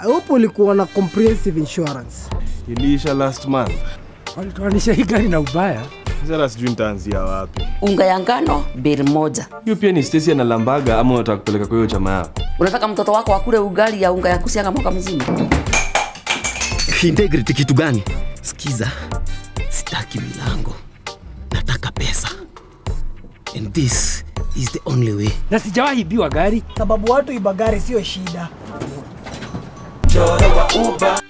I hope ulikuwa na comprehensive insurance. Ilisha last month. Walituanisha hii gari na ubaya. Sasa sijui nitaanzia wapi. Unga ya ngano beli moja. Hiyo pia ni Stacy na Lambaga ama unataka kupeleka kwa hiyo chama yako? Unataka mtoto wako akule ugali ya unga ya kusianga mwaka mzima? Integrity kitu gani? Sikiza. Sitaki milango. Nataka pesa. And this is the only way. Na sijawahi biwa gari sababu watu ibagari sio shida. Choro wa Uber.